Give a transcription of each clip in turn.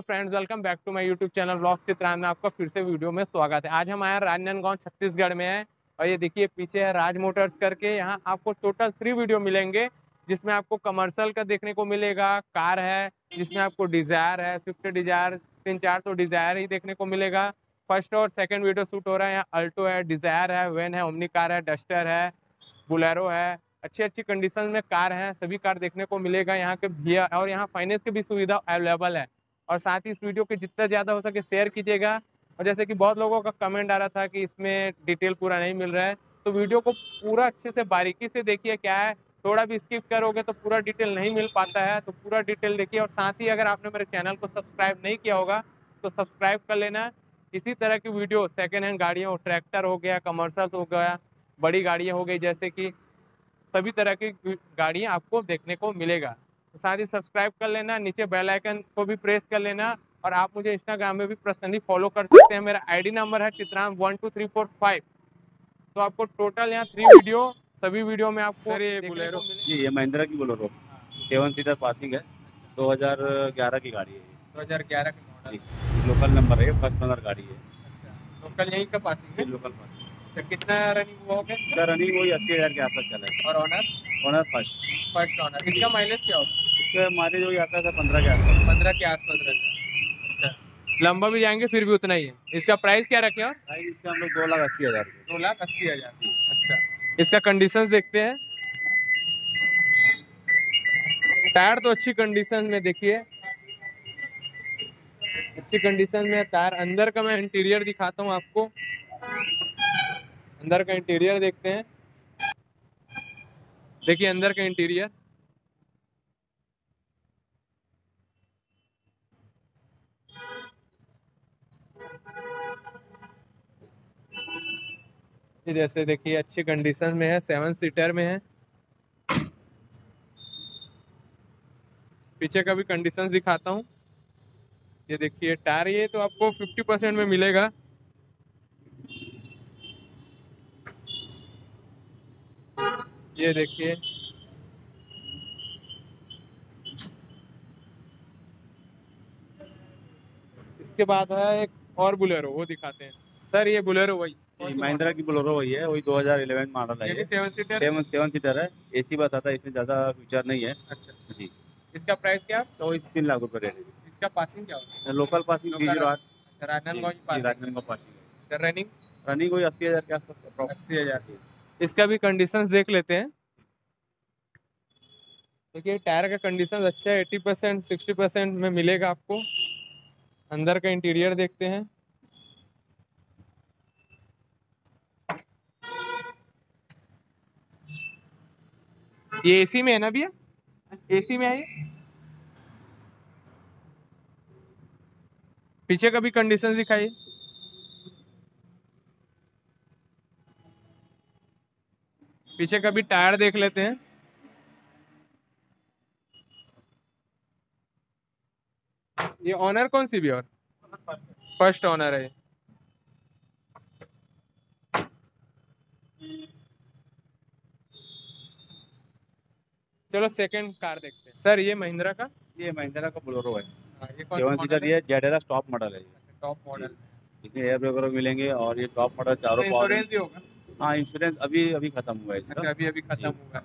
Hello friends, welcome back to my YouTube channel blog Chitransh में आपका फिर से वीडियो में स्वागत है। आज हम आए राजनंदगांव छत्तीसगढ़ में है और ये देखिए पीछे है राज मोटर्स करके। यहाँ आपको टोटल 3 वीडियो मिलेंगे जिसमें आपको कमर्शियल का देखने को मिलेगा, कार है जिसमें आपको डिजायर है, स्विफ्ट डिजायर, 3-4 तो डिजायर ही देखने को मिलेगा। फर्स्ट और सेकेंड वीडियो शूट हो रहा है। यहाँ अल्टो है, डिजायर है, वैन है, ओमनी कार है, डस्टर है, बोलेरो है, अच्छी कंडीशन में कार है, सभी कार देखने को मिलेगा यहाँ के भैया। और यहाँ फाइनेंस की भी सुविधा अवेलेबल है। और साथ ही इस वीडियो के जितना ज़्यादा हो सके शेयर कीजिएगा। और जैसे कि बहुत लोगों का कमेंट आ रहा था कि इसमें डिटेल पूरा नहीं मिल रहा है, तो वीडियो को पूरा अच्छे से बारीकी से देखिए। क्या है, थोड़ा भी स्किप करोगे तो पूरा डिटेल नहीं मिल पाता है, तो पूरा डिटेल देखिए। और साथ ही अगर आपने मेरे चैनल को सब्सक्राइब नहीं किया होगा तो सब्सक्राइब कर लेना। इसी तरह की वीडियो सेकेंड हैंड गाड़ियों, ट्रैक्टर हो गया, कमर्शल हो गया, बड़ी गाड़ियाँ हो गई, जैसे कि सभी तरह की गाड़ियाँ आपको देखने को मिलेगा। साथ ही सब्सक्राइब कर लेना, नीचे बेल आइकन को भी प्रेस कर लेना। और आप मुझे इंस्टाग्राम में भी पर्सनली फॉलो कर सकते हैं। मेरा आईडी नंबर है चित्रांश 123445। तो आपको टोटल यहाँ 3 वीडियो, सभी वीडियो में आपको बोलेरो जी, ये महिंद्रा की बोलेरो 7 सीटर पासिंग है, 2011 की गाड़ी है, 2011 की मॉडल, लोकल नंबर है, फर्स्ट ओनर गाड़ी है, लोकल यहीं का पासिंग है, लोकल पासिंग। कितना रनिंग हुआ होगा इसका? रनिंग वही 80,000 के आसपास चला है। और ऑनर फर्स्ट ऑनर। इसका माइलेज क्या होगा? इसका माइलेज वही आता था 15 के आसपास, 15 के आसपास रहता। अच्छा, लंबा भी जाएंगे फिर भी उतना ही है। इसका प्राइस क्या रखे? और प्राइस इसका हम लोग 2,80,000। 2,80,000। अच्छा, इसका कंडीशन देखते हैं। टायर तो अच्छी कंडीशन में, देखिए अच्छी कंडीशन में टायर। अंदर का मैं इंटीरियर दिखाता हूँ आपको, अंदर का इंटीरियर देखते हैं। देखिए अंदर का इंटीरियर, जैसे देखिए अच्छी कंडीशन में है, 7 सीटर में है। पीछे का भी कंडीशन दिखाता हूँ। ये देखिए टायर, ये तो आपको 50% में मिलेगा। ये देखिए इसके बाद है एक और बोलेरो, वो दिखाते हैं। सर ये बोलेरो वही महिंद्रा की बोलेरो वही है, वही 2011 मॉडल है, 7 सीटर है, एसी बस आता है, इसमें ज्यादा फीचर नहीं है। अच्छा जी, इसका प्राइस क्या है? इसका वही 3 लाख रुपए रेट है। इसका पासिंग क्या होता है? लोकल पासिंग 08 राजनांदगांव पासिंग है। Sir running? रनिंग वही 80,000 के आसपास, अप्रोक्स 80,000 की। इसका भी कंडीशंस देख लेते हैं। देखिए टायर का कंडीशंस अच्छा है, 80% 60% में मिलेगा आपको। अंदर का इंटीरियर देखते हैं। ये एसी में है ना भैया? एसी में है ये। पीछे का भी कंडीशन दिखाइए। पीछे का भी टायर देख लेते हैं। ये ऑनर कौन सी भी? और फर्स्ट ऑनर है। चलो सेकंड कार देखते हैं। सर ये महिंद्रा का? ये महिंद्रा का बोलेरो है, ये 7 सीटर, ये जेडेरा टॉप मॉडल है, टॉप मॉडल। इसमें एयर ब्रेक वगैरह मिलेंगे और ये टॉप मॉडल, चारों पावर। इंश्योरेंस भी होगा? हाँ, इंश्योरेंस अभी खत्म हुआ है इसका। अच्छा, अभी खत्म हुआ।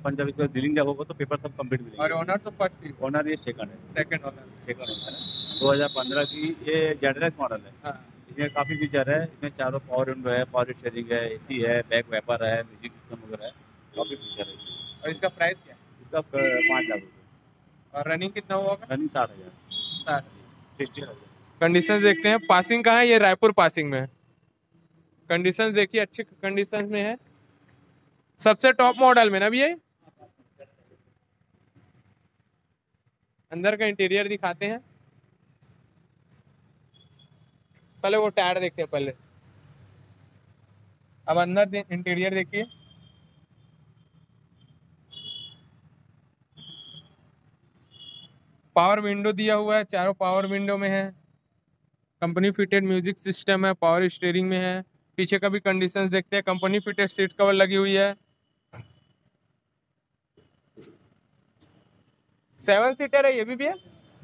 अपन जब इसको डीलिंग जाओगे तो पेपर सब कंप्लीट मिलेगा। और ओनर तो फर्स्ट है, ओनर ये सेकंड है, सेकंड ओनर, सेकंड ओनर है, 2015 की ये जेडेरा मॉडल है। हां, इसमें काफी फीचर है, इसमें चारों पावर विंडो है, पावर स्टीयरिंग है, एसी है, बैक वाइपर है, म्यूजिक सिस्टम वगैरह है, काफी फीचर है इसमें। और इसका प्राइस क्या है? इसका 5 लाख रुपए। और रनिंग कितना होगा? रनिंग 60,000। कंडीशन देखते हैं। पासिंग कहाँ है? ये रायपुर पासिंग में। कंडीशन देखिए अच्छी कंडीशन में है, सबसे टॉप मॉडल में ना भैया। अंदर का इंटीरियर दिखाते हैं, पहले वो टायर देखते हैं पहले, अब अंदर इंटीरियर देखिए। पावर विंडो दिया हुआ है, चारों पावर विंडो में है, कंपनी फिटेड म्यूजिक सिस्टम है, पावर स्टीयरिंग में है। पीछे का भी कंडीशन देखते हैं। कंपनी फिटेड सीट कवर लगी हुई है। 7 सीटर है ये भी भैया,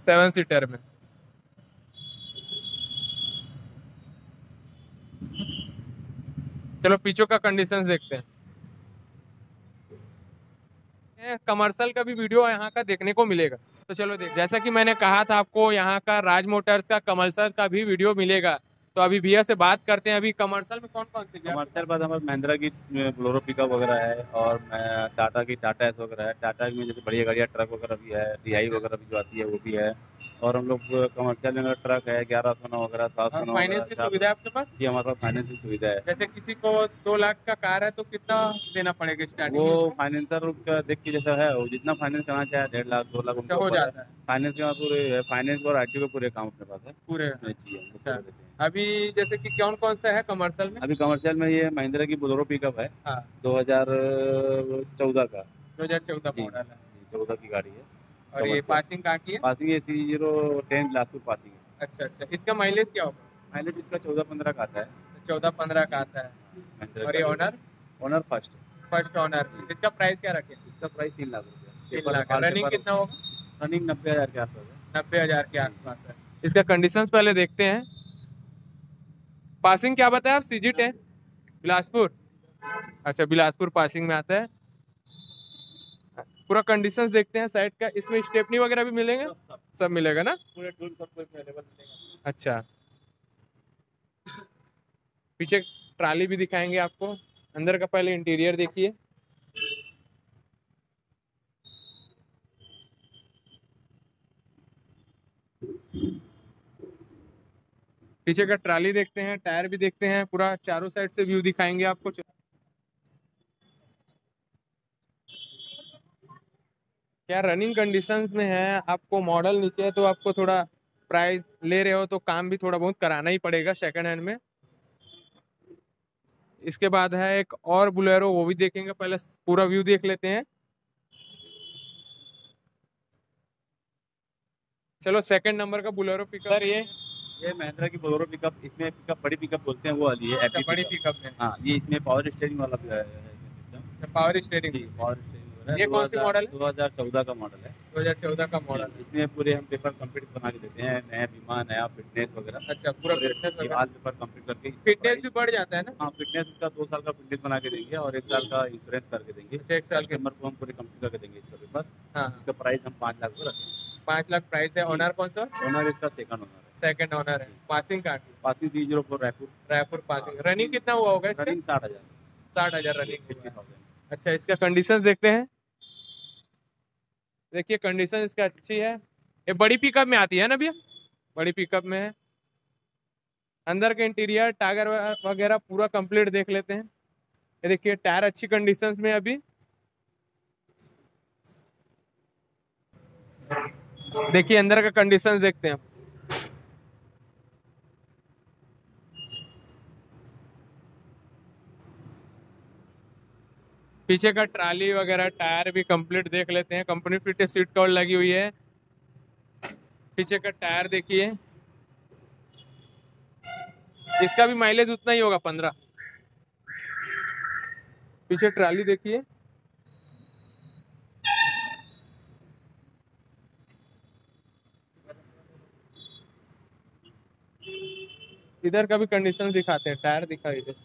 7 सीटर में। चलो पीछों का कंडीशंस देखते हैं। कमर्शियल का भी वीडियो यहाँ का देखने को मिलेगा, तो चलो देख। जैसा कि मैंने कहा था आपको, यहाँ का राज मोटर्स का कमर्शियल का भी वीडियो मिलेगा, तो अभी भैया से बात करते हैं। अभी कमर्शियल में कौन कौन सी कमर्शियल बाद हमारे महिंद्रा की बोलेरो पिकअप वगैरह है, और टाटा की टाटा एस वगैरह है। टाटा में जैसे बढ़िया गाड़ियाँ ट्रक वगैरह भी है, डीआई वगैरह भी जो आती है वो भी है। और हम लोग कमर्शियल में ट्रक है 1109 वगैरह, 709। फाइनेंस की सुविधा है आपके पास? जी, हमारे पास फाइनेंस की सुविधा है। जैसे किसी को 2 लाख का कार है तो कितना देना पड़ेगा स्टार्टिंग? वो फाइनेंसर का देख के जैसा है, वो जितना फाइनेंस करना चाहे 1.5 लाख 2 लाख हो जाता है। फाइनेंस का पूरे फाइनेंस और आरटीओ के पूरे काम अपने पास है पूरे। अच्छा, अभी जैसे कि कौन कौन सा है कमर्शियल में? अभी कमर्शियल में ये महिंद्रा की बोलेरो पिकअप है। हाँ। 2014 का, 2014 मॉडल है, 14 की गाड़ी है। और ये पासिंग कहाँ की है? पासिंग ये C010 बिलासपुर पासिंग है। अच्छा अच्छा, इसका माइलेज क्या होगा? माइलेज इसका 14-15 का आता है, 14-15 का आता है। और ये ओनर फर्स्ट ओनर। इसका प्राइस क्या रखे? इसका प्राइस 3 लाख। रनिंग कितना होगा? रनिंग 90,000 के आसपास है, 90,000 के आसपास है। इसका कंडीशन पहले देखते हैं। पासिंग क्या बताया आप? CG10 बिलासपुर। अच्छा, बिलासपुर पासिंग में आता है। पूरा कंडीशंस देखते हैं साइड का। इसमें स्टेपनी वगैरह भी मिलेंगे? सब मिलेगा ना पूरे टूल मिलेगा। अच्छा, पीछे ट्राली भी दिखाएंगे आपको। अंदर का पहले इंटीरियर देखिए। पीछे का ट्राली देखते हैं, टायर भी देखते हैं, पूरा चारों साइड से व्यू दिखाएंगे आपको। क्या रनिंग कंडीशंस में है? आपको मॉडल नीचे है तो आपको थोड़ा प्राइस ले रहे हो तो काम भी थोड़ा बहुत कराना ही पड़ेगा सेकंड हैंड में। इसके बाद है एक और बोलेरो, वो भी देखेंगे। पहले पूरा व्यू देख लेते हैं। चलो, सेकंड नंबर का बोलेरो पिकअप। सर ये महिंद्रा की बोलेरो पिकअप, इसमें पिकअप बड़ी पिकअप बोलते हैं वो वाली है। बड़ी पिकअप है। हाँ, ये इसमें पावर स्टीयरिंग वाला भी है सिस्टम। Power steering. ये कौन सी मॉडल है? 2014 का मॉडल है। 2014 का मॉडल। इसमें पूरे हम पेपर कंप्लीट बना के देते हैं, नया बीमा, नया फिटनेस वगैरह। अच्छा, पूरा पेपर कंप्लीट करके। फिटनेस भी बढ़ जाता है ना? हाँ, फिटनेस का 2 साल का फिटनेस बना के देंगे और 1 साल का इंश्योरेंस करके देंगे। 1 साल के नंबर को हम पूरे कंप्लीट करके देंगे इसका पेपर। इसका प्राइस हम 5 लाख को रखेंगे। 5 लाख प्राइस है। ओनर कौन सा? ओनर इसका सेकंड ओनर है। पासिंग का passing C04 Raipur passing. Running कितना हुआ होगा इसका? Running 60,000 running. अच्छा, इसका कंडीशंस देखते हैं। देखिए कंडीशन इसका अच्छी है। ये बड़ी पिकअप में आती है ना भैया? बड़ी पिकअप में है। अंदर के इंटीरियर, टायर वगैरह पूरा कंप्लीट देख लेते हैं। ये देखिए टायर अच्छी कंडीशन में अभी। देखिए अंदर का कंडीशंस देखते हैं। पीछे का ट्राली वगैरह, टायर भी कंप्लीट देख लेते हैं। कंपनी फिट सीट कवर लगी हुई है। पीछे का टायर देखिए। इसका भी माइलेज उतना ही होगा, 15। पीछे ट्राली देखिए। इधर का भी कंडीशन दिखाते हैं। टायर दिखाइए।